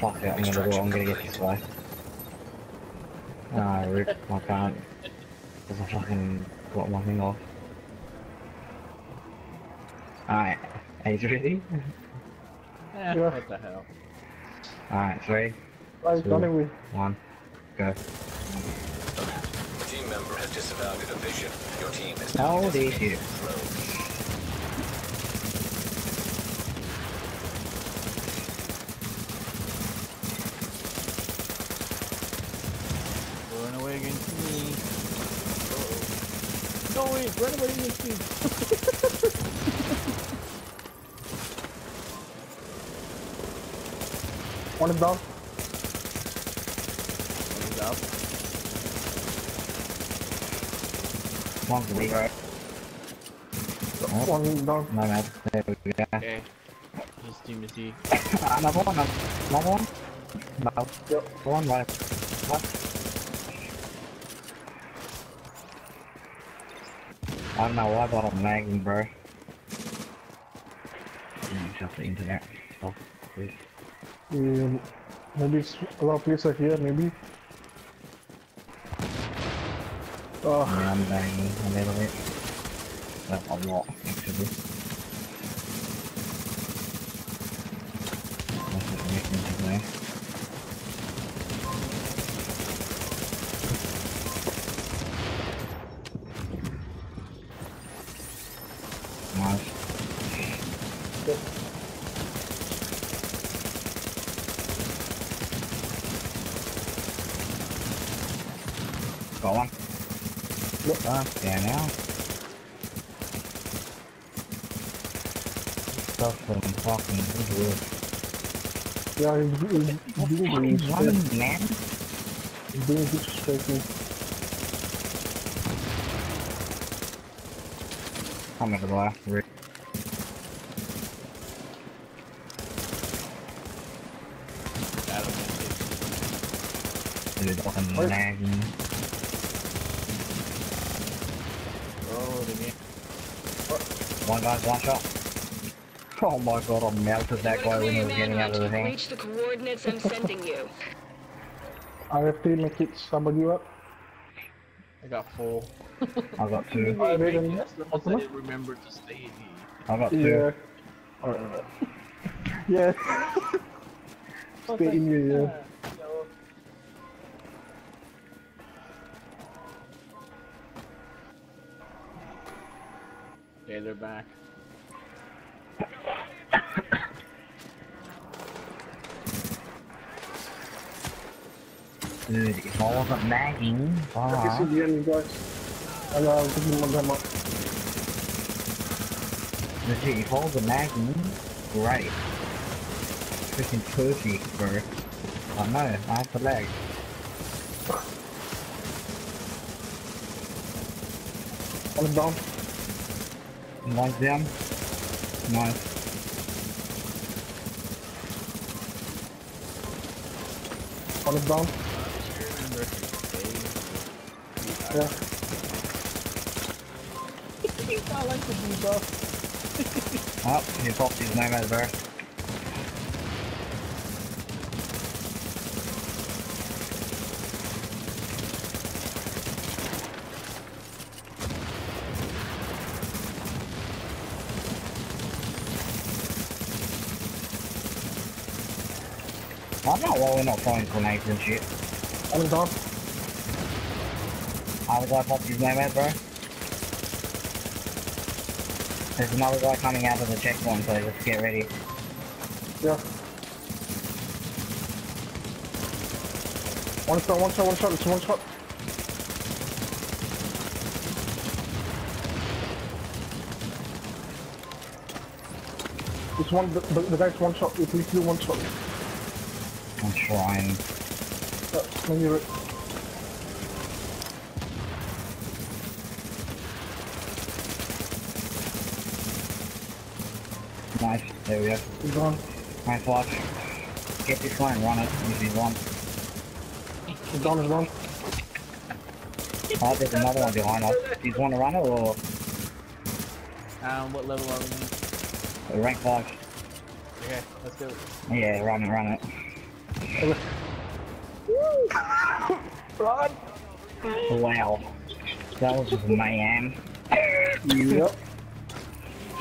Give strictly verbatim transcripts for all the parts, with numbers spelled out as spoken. Fuck it, I'm gonna go, I'm gonna get you twice. Ah, oh, rip, I can't. Because I fucking got one thing off. Alright, he's ready? Yeah, yeah, what the hell. Alright, three, right, two, one, go. Team member has disavowed a vision. Your team is now oh, the issue. Run away in this thing. One is down. One is down. One is down. One is down. My man. Okay. Just team is he. Another one. Another one. No. Yep. One left. What? I don't know why I thought I'm lagging, bro. Just the internet stuff, please. Yeah, maybe it's a lot of places are here, maybe. Oh. Yeah, I'm lagging a little bit. That's a lot, actually. That's what we're making today. Got one. Look up there now. Stuff from fucking good. Yeah, he's doing good. He's running, man. He's doing good striking. I'm at the last rig. Dude, I'm lagging. One guy's one shot. Oh my god, I melted that guy when he was getting out of the thing. Reach the coordinates I'm sending you. R F T, make it somebody you up. I got four. I got two. I didn't remember to stay here. I got two. Yeah. Alright. Yes. Stay in here, yeah. Okay, they're back. Dude, if I wasn't nagging, fuck. I can see the enemy guys. I gotta pick them one time up. Dude, if I wasn't nagging, great. Freaking perfect, bro. I know, I have to lag. I'm down. Like them. Nice. All is down. Yeah. I like the debuff. Up, oh, he popped his name out there. I'm not well, we're not throwing grenades and shit. I'm done. How did I pop his name out, bro? There's another guy coming out of the checkpoint, so just get ready. Yeah. One shot, one shot, one shot, it's one shot. It's one, the, the, the guy's one shot, if we do one shot. I'm trying. Oh, when you're... Nice, there we go. He's on. Nice watch. Get this guy and run it if he's on. He's on, he's on. Oh, there's another one behind us. Do you want to run it or...? Um, what level are we in? Rank five. Okay, let's do it. Yeah, run it, run it. Run! Wow. That was just mayhem. Yep.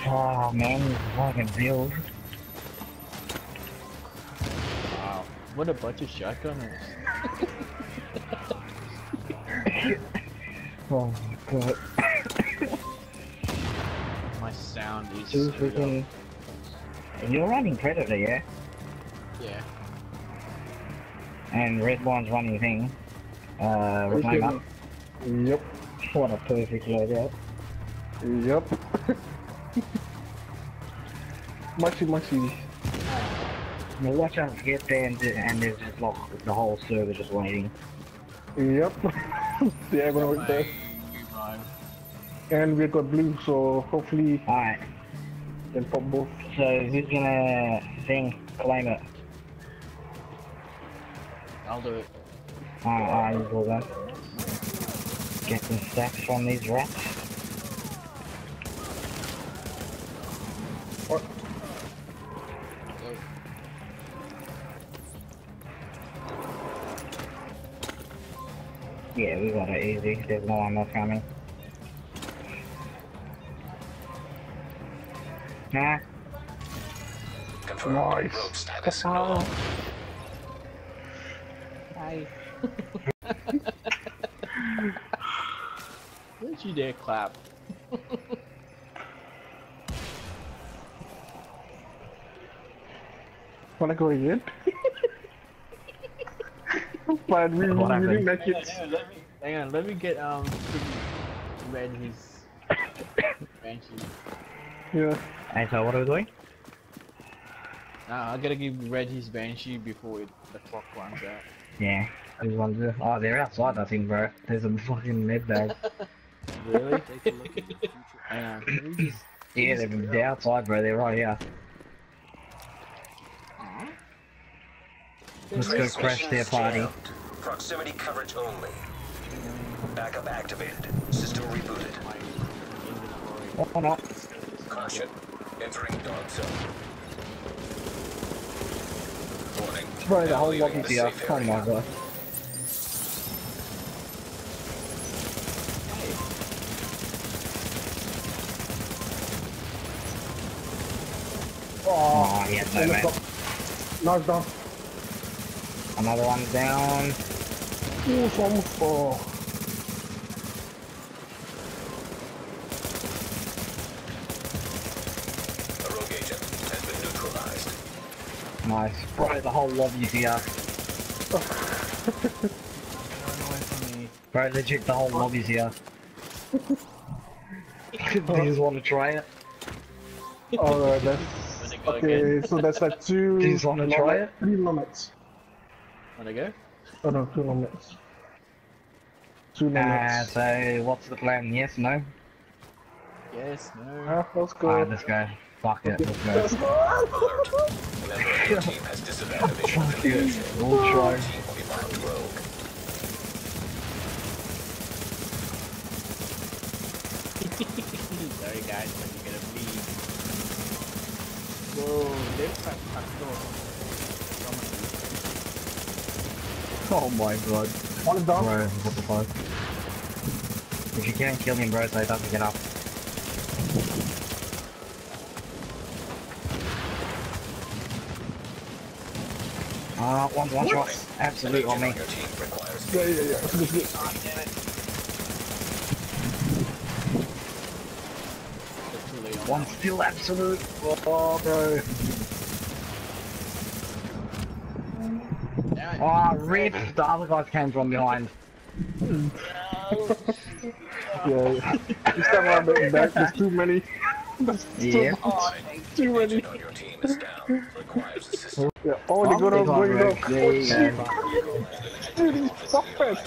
Oh man, this fucking build. Wow. What a bunch of shotgunners. Oh my god. My sound is so freaking... You're running Predator, yeah? Yeah. And Red One's running thing. Uh, with my gun. Yep. What a perfect loadout. Yep. Mushy mushy. Now watch us get there and, and there's just like the whole server just waiting. Yep. Yeah, I'm gonna work there. And we got blue, so hopefully. Alright. Then pop both. So who's gonna thing claim it? I'll do it. Alright, alright, let's go back. Get some stacks from these rats. What? Yeah, we got it easy. There's no one else coming. Nah. Nice. That's all. Hi. Don't you dare clap. Wanna go again? But we really, really like it. Hang on, hang on, me, hang on, let me get um red his banshee. Yeah. Hey, so what are we doing? Nah, I gotta give Red his banshee before it, the clock runs out. Yeah. Oh, they're outside, I think, bro. There's a fucking med bag. Really? Hang on. Just, yeah, they're, they're outside, bro. They're right here. Aww. Let's go crash their party. Jammed. Proximity coverage only. Backup activated. System rebooted. Oh, no. Caution. Entering dog zone. Warning. Bro, the whole lot of the earth. Oh my god. Oh, yeah, no man. Nice down. Another one down. Ooh, so almost four. A rogue agent has been neutralized. Nice. Bro, the whole lobby is here. Bro, legit, the whole lobby's here. Do you just want to try it? Alright, that's... Okay, so that's like two. Do you want to try it? Three limits. Wanna go? Oh no, two limits. Two limits. Uh, so what's the plan? Yes, no? Yes, no. Ah, let's go. Alright, let's go. Fuck it, let's go. Let's go. Alert. Team has disadvantage. It. We'll try. Sorry guys, but you're gonna bleed. Whoa, there's a backdoor. Oh my god. One is down. Bro, what the fuck? If you can't kill him, bro, so he doesn't get up. Ah, uh, one, one shot. Absolute on me. Yeah, yeah, yeah. Good, good. Oh, damn it. One still absolute. Oh, bro. Oh, rip. The other guys came from behind. No. Yeah. This time I'm looking back. There's too many. There's yeah. Too, oh, too many. Yeah. Oh, they got all going up. Dude, stop it.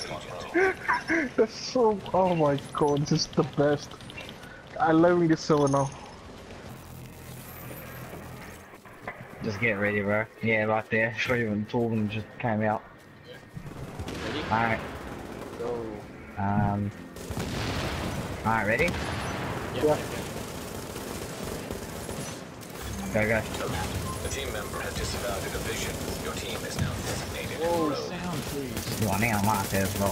That's so. Oh my god, this is the best. I'm loving this so now. Just get ready, bro. Yeah, right there. Three of them, two of them just came out. Yeah. Alright. Go. Um. Alright, ready? Yeah. Go, go. team member has disavowed the division. Your team is now designated. Whoa, sound please. Well, I need to unlock this road.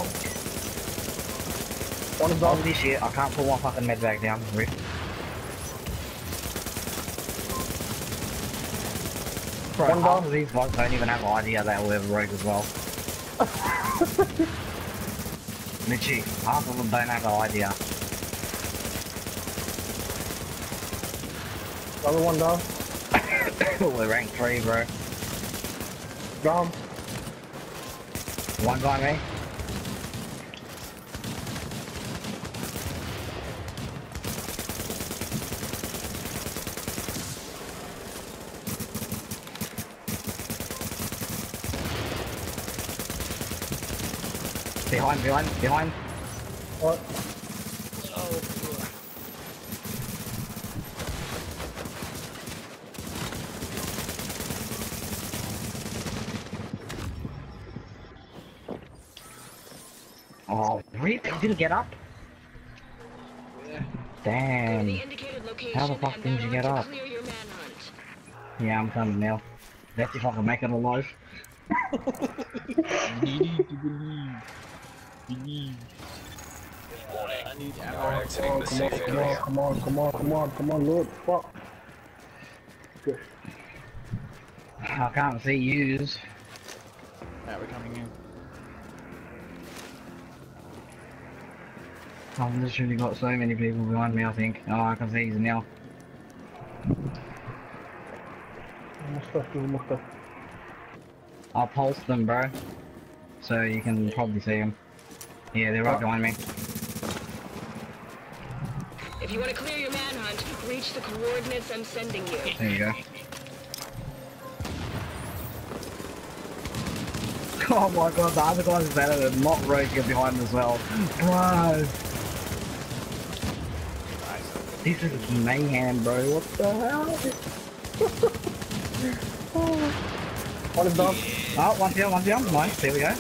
One is all this shit. I can't put one fucking med back down. Rick. One half of these bots don't even have an idea that we'll ever rogue as well. Literally, half of them don't have an idea. Another one down. We're rank three, bro. Down. One guy, me. Behind, behind, behind. What? Oh, RIP, he didn't get up? Yeah. Damn. How the fuck did you get up? Yeah, I'm coming now. That's if I can make it alive. You need to believe. Believe. I need to have exiting the safe area. Come on, come on, come on, come on, look. Fuck. Good. I can't see yous. Alright, we're coming in. I've literally got so many people behind me, I think. Oh, I can see he's now. I'll pulse them, bro. So you can probably see them. Yeah, they're right behind me. If you want to clear your manhunt, reach the coordinates I'm sending you. There you go. Oh my god, the other guys that are not roguing behind as well. Bro! This is mayhem, bro. What the hell? Oh. One is down. Oh, one's down, one's down. Nice, there we go.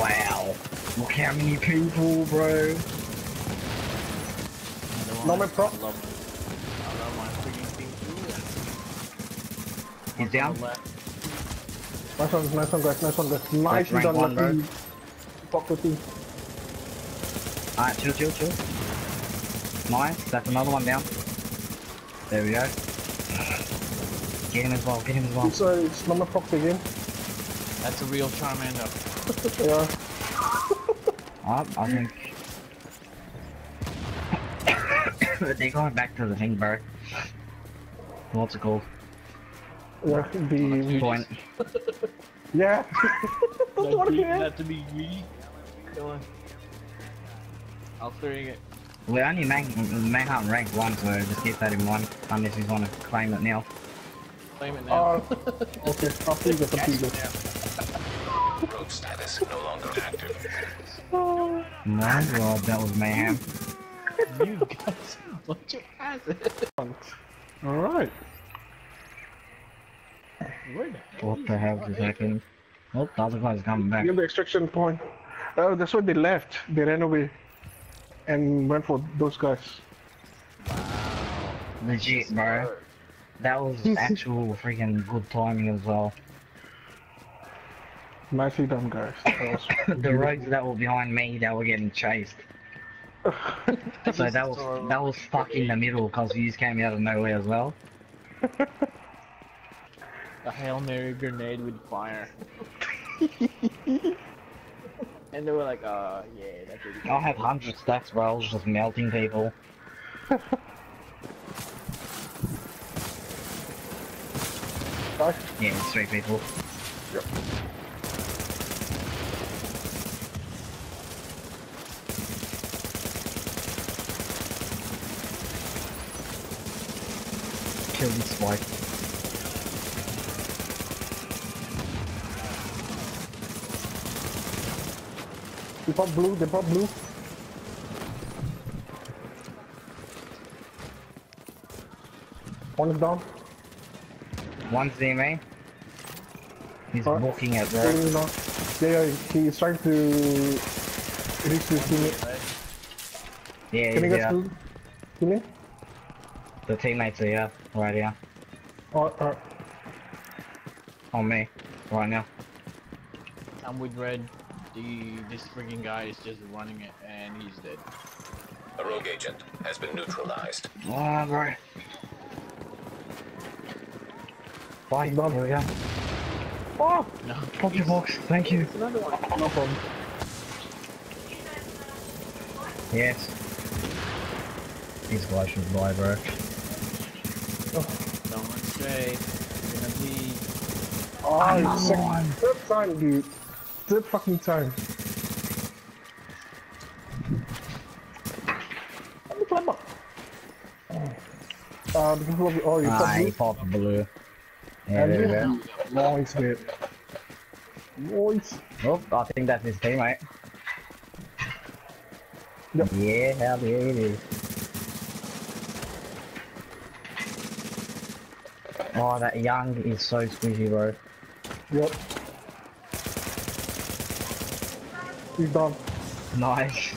Wow. Look how many people, bro. Not my prop. He's down. Nice one, nice one, guys. Nice one, guys. Nice one, done, one, lucky. Fuck with you. Alright, chill, chill, chill. Nice, that's another one down. There we go. Get him as well, get him as well. So it's not my props again. That's a real Charmander. Yeah. Up, I think. They're going back to the thing, bro. What's it called? What could be point. Yeah. Don't want to get that to be greedy. Go on. I'll clearing it. We only manhunt rank one, so just keep that in mind. Unless you want to claim it now. Claim it now. Oh. Okay, I'll see you some Rogue status no longer active. Oh my god, that was mayhem. You guys, what you has it? Alright. What the hell just happened? Oh, the other guy's coming back. Near the extraction point. Oh, that's why they left. They ran away. And went for those guys. Wow. Legit, bro. That was actual freaking good timing as well. Nicely done, guys. The rogues that were behind me, that were getting chased. So that was, that was stuck in the middle because you just came out of nowhere as well. A Hail Mary grenade with fire. And they were like, uh, yeah, that's really cool. I have one hundred stacks, bro, I was just melting people. Sorry? Yeah, it's three people. Yep. Kill this spike. They pop blue, they pop blue. One is down. One's there, mate. He's uh, walking at there. Yeah, he's trying to reach his teammate. Yeah, Can he yeah. Can you guys kill me? The teammates are here, right here. Or, or. On me, right now. I'm with Red. The, this freaking guy is just running it and he's dead. A rogue agent has been neutralized. Oh, bro. Bye, brother, yeah. Oh! No. Pop your box, thank you. There's another one. No problem. Yes. These guys should die, bro. Oh. Don't stay. You're gonna be... Oh, I'm sick. One. Third time, dude. Third fucking time. Let me climb up. Oh. Uh, because of the... Oh, you ah, he popped the blue. Yeah, there you go. Nice, mate. Nice. Oh, I think that's his teammate. Yep. Yeah, there it is. Oh, that Young is so squishy, bro. Yep. He's done. Nice.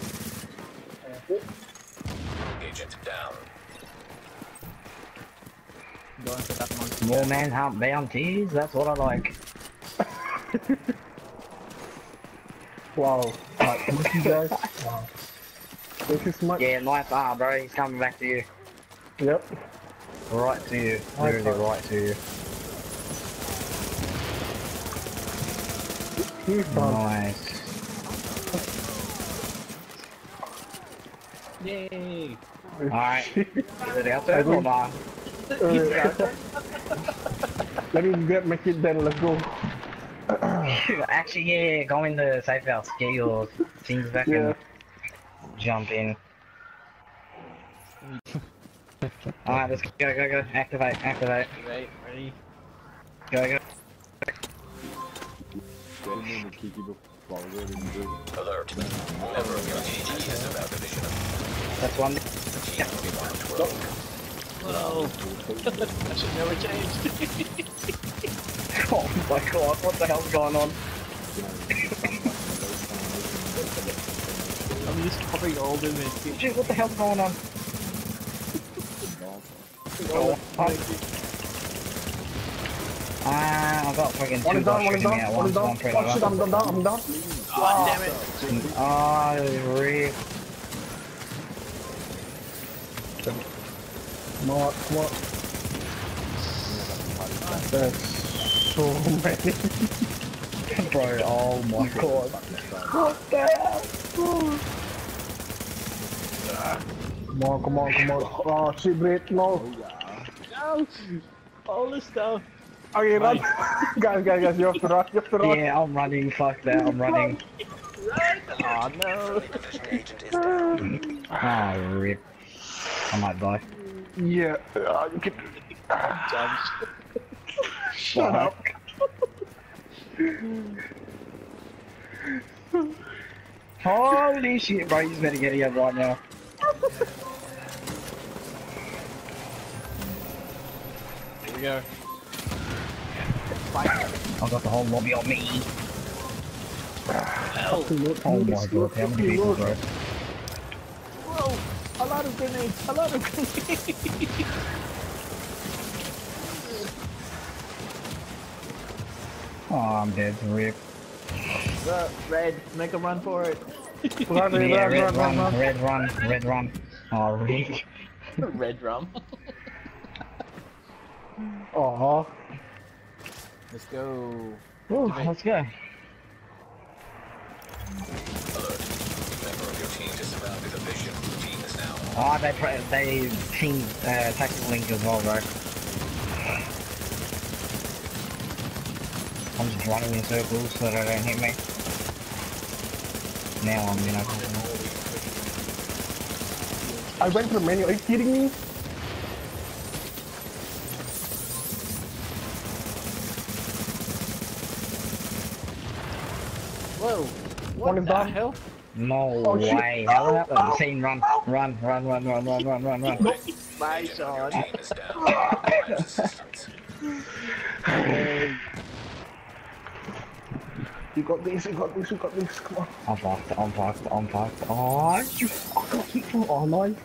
Agent down. Going for that monkey. More manhunt bounties, that's what I like. Wow. Like, thank you guys. Wow. Thank you so much. Yeah, nice arm, bro. He's coming back to you. Yep. Right to you. Literally right to you. He's done. Nice. Yay. Alright. Is it out there or not? Uh, let me grab my kid then, let's go. Actually, yeah, go in the safe house, get your things back yeah. and jump in. Alright, let's go, go, go, activate, activate. Activate, ready? Go, go. Alert. That's one. Yeah. No. That should never change. Oh my god, what the hell's going on? I'm just copying all the minutes. Dude, what the hell's going on? Oh, ah, I got fucking two guys shooting me at once. One shit, I'm done, I'm done. Oh, damn it. Oh, rip. Not what? That's so many. Bro, oh my god. What the hell? Come on, come on, come on. Oh, she breathed, no. No! All this stuff. Okay, run. guys, guys, guys, you have to run, you have to run. Yeah, I'm running, fuck that, I'm running. Run! Oh no. Ah, oh, rip. I might die. Yeah, uh, you can shut up. Holy shit, bro, you just better get here right now. Here we go. I've got the whole lobby on me. Oh, oh my god, how many people, bro? A lot of grenades! A lot of grenades! Oh, I'm dead. Rip. Look, Red, make him run for it. Run, red, yeah, red, run, run, run, red, run, run, red, run. Oh, Rip. Red rum. Aww. Let's go. Ooh, let's go. Oh, they they team uh, tactical link as well, bro. I'm just running in circles so they don't hit me. Now I'm gonna. I went to the menu. Are you kidding me? Whoa! What One the hell? No oh, way, how that oh, oh, team run, oh. run, run, run, run, run, run, run, run, run. My shot. You got this, you got this, you got this, come on. I'm fucked, I'm fucked, I'm fucked. Oh, you fucking people, oh no.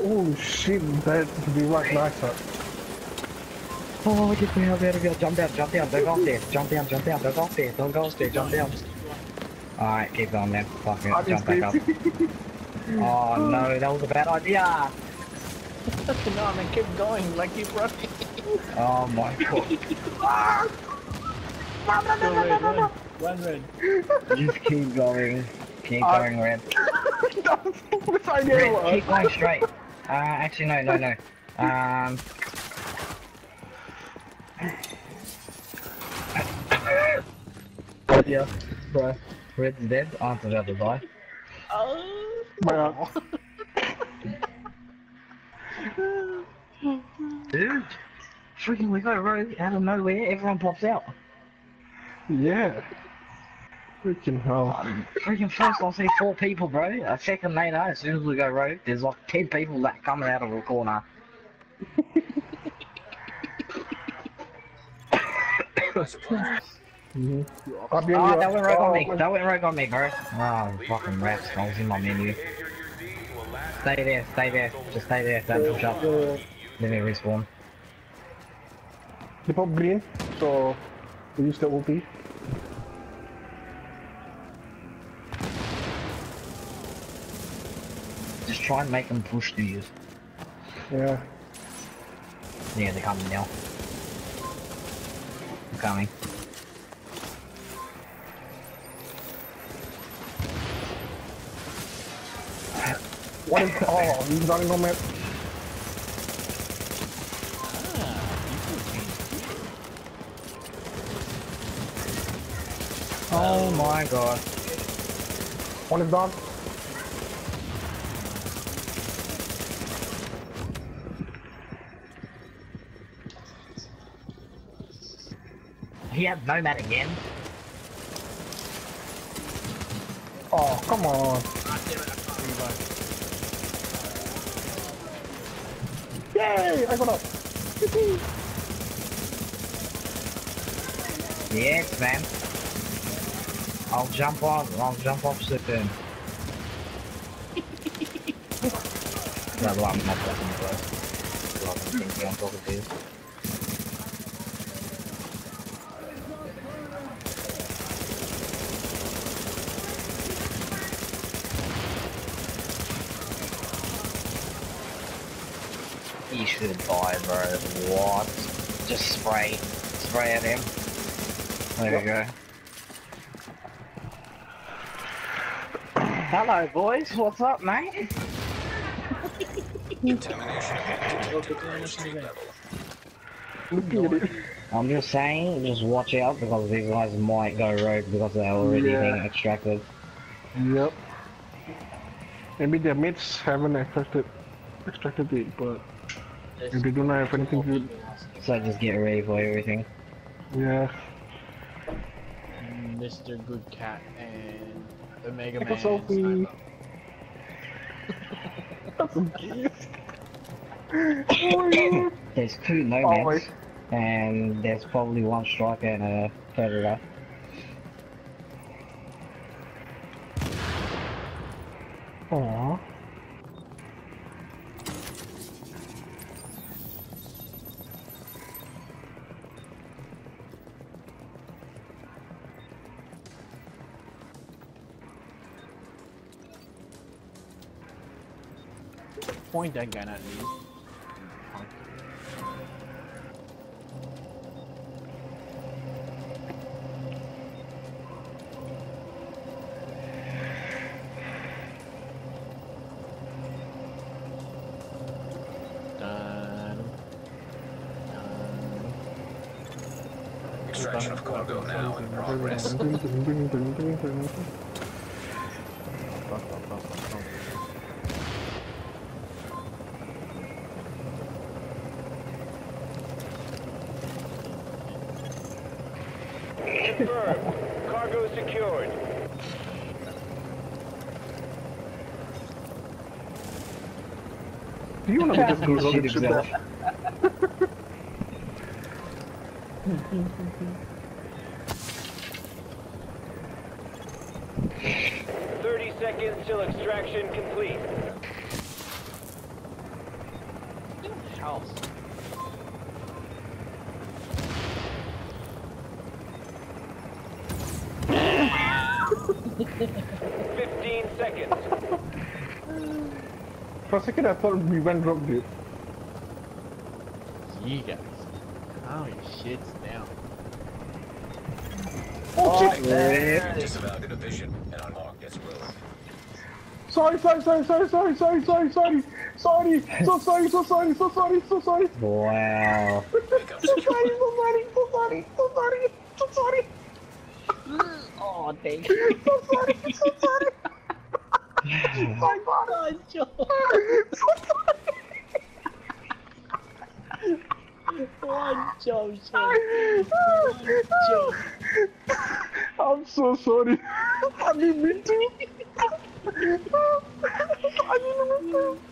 Oh shit, that would be right nice up. Oh, get me out, get me out, jump down, jump down, don't go up there, jump down, jump down, don't go up there, don't go up there, jump down. Alright, keep going then, fuck it, jump back up. Oh no, that was a bad idea! No, I mean, keep going, like keep running. Oh my god. Ah! No, no, no, no, no, no, Run, run. Just keep going. Keep uh, going, Red. Don't I Red, keep going straight. Uh, actually, no, no, no. Um... Yeah, bro. Red's dead. After that, goodbye. Oh. Wow. Dude. Freaking, we got a rogue out of nowhere. Everyone pops out. Yeah. Freaking hell. Um, freaking first I see four people, bro. A second later, as soon as we go rogue, there's like ten people that coming out of the corner. Mm-hmm. Oh, that went rogue on me. That went rogue on me, bro. Oh, fucking rats. I was in my menu. Stay there, stay there. Just stay there. Don't push up. Let me respawn. They pop green, so... We used the O P. Just try and make them push to you. Yeah. Yeah, they're coming now. They're coming. What is... Oh, he's running on my... Oh my god. One is gone. He had Nomad again. Oh, come on. Yay! I got up. Yes, man. I'll jump off, I'll jump off soon. No, well, I'm not talking about it. Well, I don't think I'm talking to you. He should die, bro. What? Just spray. Spray at him. There yep. we go. Hello, boys. What's up, mate? I'm just saying, just watch out because these guys might go rogue because they're already yeah. being extracted. Yep. Maybe their mates haven't extracted, extracted it, but if they do not have anything to do. So just get ready for everything. Yeah. And Mister Good Cat and... Omega Man. Selfie. That's a gift. Oh, there's two nomads, oh, and there's probably one striker and a predator. Aww. Point that gun at me. Done. Done. Extraction of cargo now in progress. Confirmed. Cargo secured. Do you want to just go shoot yourself? Thirty seconds till extraction complete. house. Fifteen seconds. For a second I thought we went wrong, dude. You guys, how your shit's down. Oh, shit! Man. Disavowed the division and unlocked this road. Sorry, sorry, sorry, sorry, sorry, sorry, sorry, sorry, sorry, so sorry, so sorry, so sorry, so sorry. Wow. So sorry, so sorry, so sorry, so sorry, so sorry. Oh, thank you. So sorry, so sorry. My God, so sorry. One joke, one joke. I'm so sorry. I didn't mean to. I didn't mean to.